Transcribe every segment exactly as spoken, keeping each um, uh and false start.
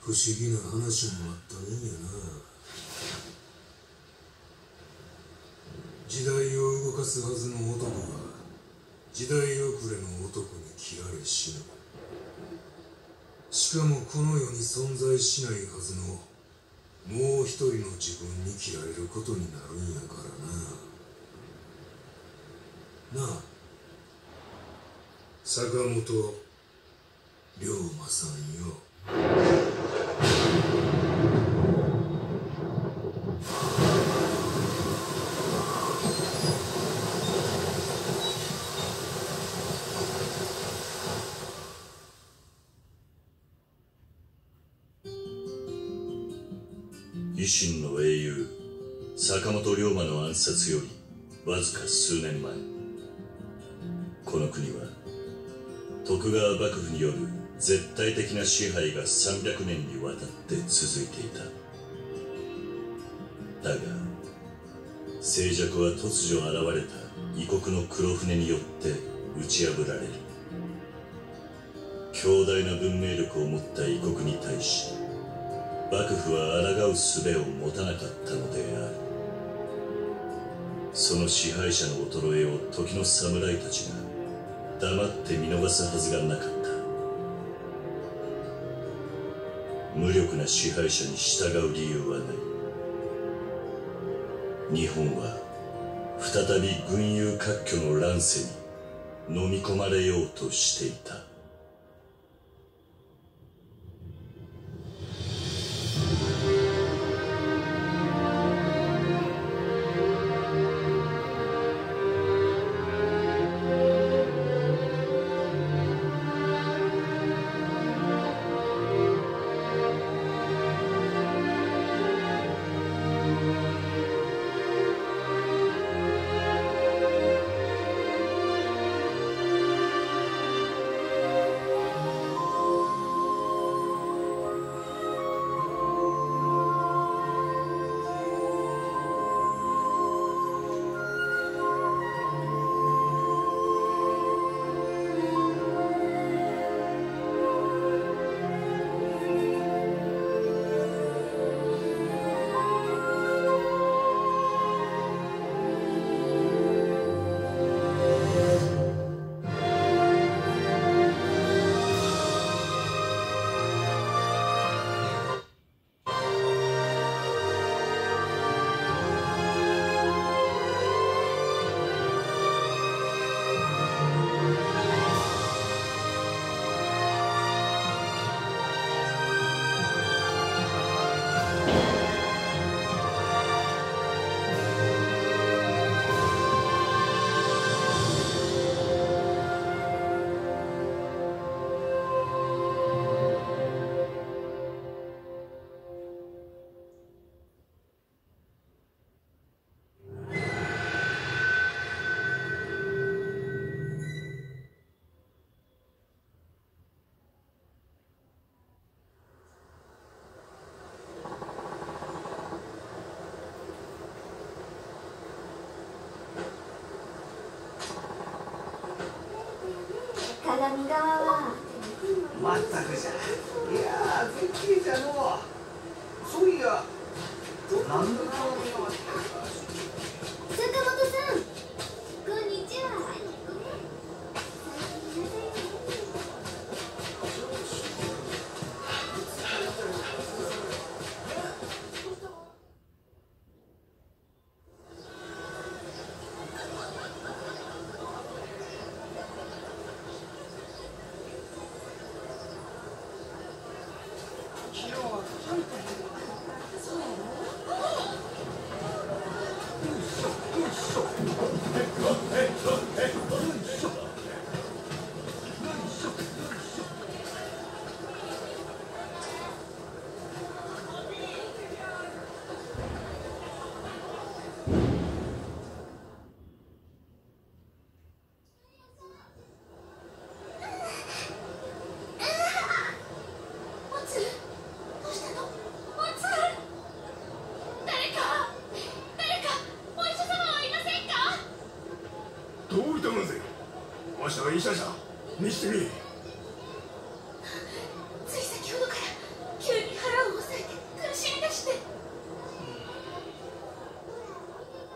不思議な話もあったねんやな。時代を動かすはずの男が時代遅れの男に斬られ死ぬ。しかもこの世に存在しないはずのもう一人の自分に斬られることになるんやからな。なあ坂本龍馬さんよ。維新の英雄坂本龍馬の暗殺よりわずか数年前、この国は徳川幕府による絶対的な支配がさんびゃくねんにわたって続いていた。だが静寂は突如現れた異国の黒船によって打ち破られる。強大な文明力を持った異国に対し幕府は抗う術を持たなかったのである。その支配者の衰えを時の侍たちが黙って見逃すはずがなかった。無力な支配者に従う理由はない。日本は再び群雄割拠の乱世に飲み込まれようとしていた。只見川はまったくじゃ。いやー、絶景じゃのう。そういや、なんだかの川って坂本さん、こんにちは。医者じゃにしてみ。つい先ほどから急に腹を押さえて苦しみ出して。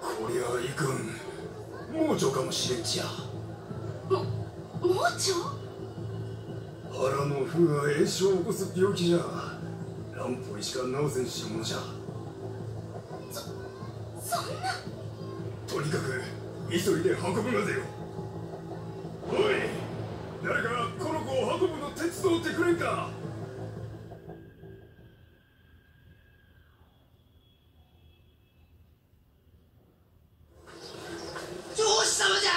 こりゃあいくん、盲腸かもしれんちや。も盲腸？腹の腑が炎症を起こす病気じゃ。蘭方医しか治せんしものじゃ。そそんな。とにかく急いで運ぶのでよ。誰かこの子を運ぶの手伝ってくれんか。上司様じゃ。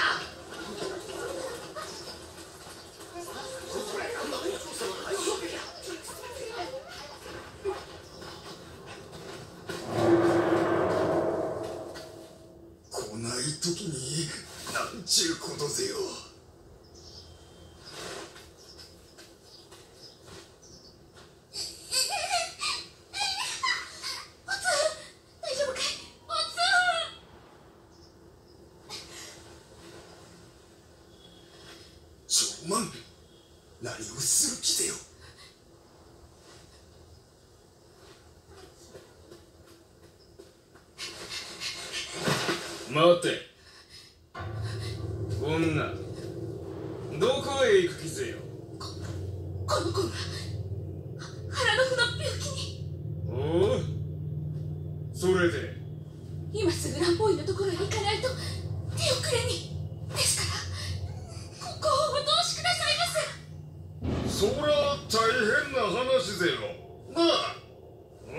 こない時になんちゅうことぜよ。何をする気でよ。待て、女、どこへ行く気ぜよ。ここの子が腹の腑の病気に。おう、それで今すぐ蘭方医のところへ行かないと手遅れに。ですからそりゃ大変な話ぜよなあ。お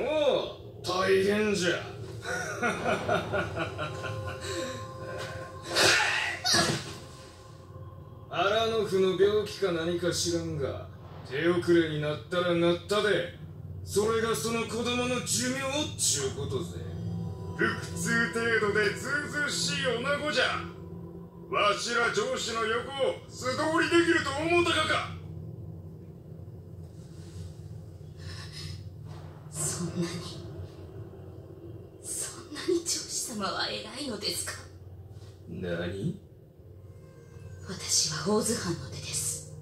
う、大変じゃ。荒野府の病気か何か知らんが、手遅れになったらなったで、それがその子供の寿命っちゅうことぜ。腹痛程度でずうずうしい女子じゃ。わしら上司の横を素通りできると思うたかか。そんなにそんなに上司様は偉いのですか。何？私は大津藩の出です。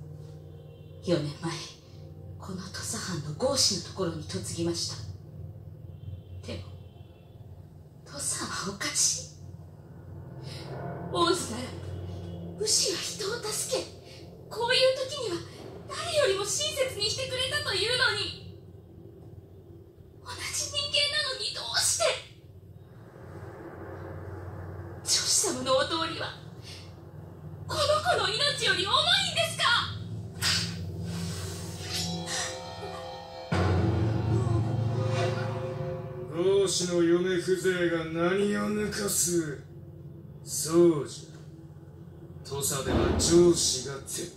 よねんまえこの土佐藩の郷士のところに嫁ぎました。でも土佐はおかしい。大津なら武士は人を助け、こういう時には誰よりも親切にしてくれたというのに。同じ人間なのにどうして女子様のお通りはこの子の命より重いんですか。老子の嫁風情が何を抜かす。そうじゃ、土佐では上司が絶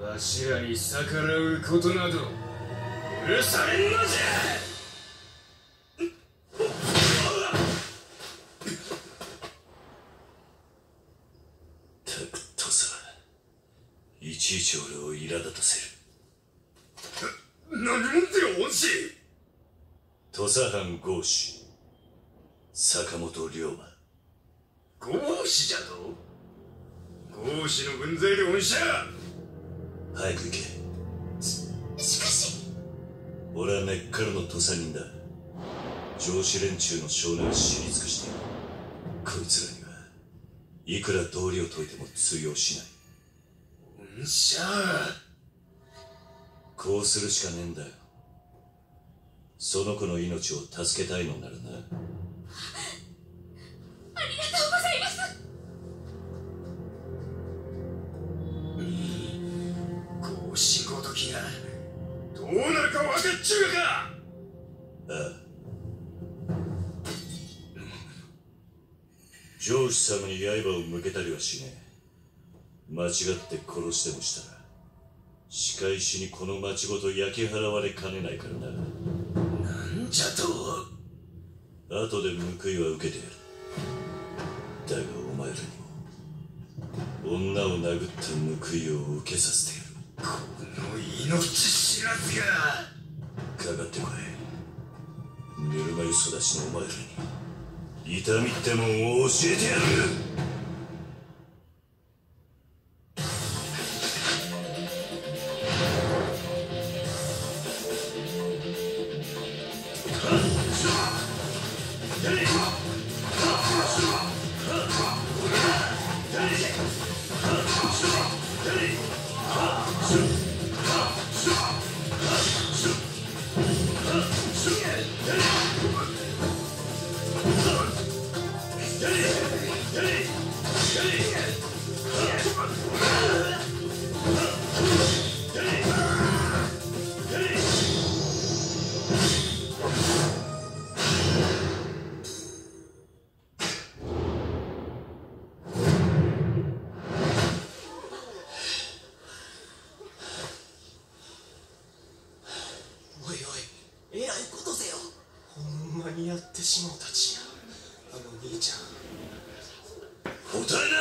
対、わしらに逆らうことなど許されんのじゃ。たくとさ、いちいち俺を苛立たせる。な、何者だよ、恩師。土佐藩郷士、坂本龍馬。郷士じゃと？合否の分際で恩赦。早く行け。し、しかし俺は根っからの土佐人だ。上司連中の少年を知り尽くしている。こいつらにはいくら道理を解いても通用しない。恩赦。こうするしかねえんだよ。その子の命を助けたいのならな。ありがとうございます。こうしごときがどうなるか分かっちゅうか。ああ、上司様に刃を向けたりはしねえ。間違って殺してもしたら仕返しにこの町ごと焼き払われかねないからな。なんじゃと。後で報いは受けてやる。だがお前らにも女を殴った報いを受けさせてやる。この命知らずが。かかってこい。ぬるま湯育ちのお前らに痛みってもんを教えてやる。やってしもうたちや。あの兄ちゃん、答え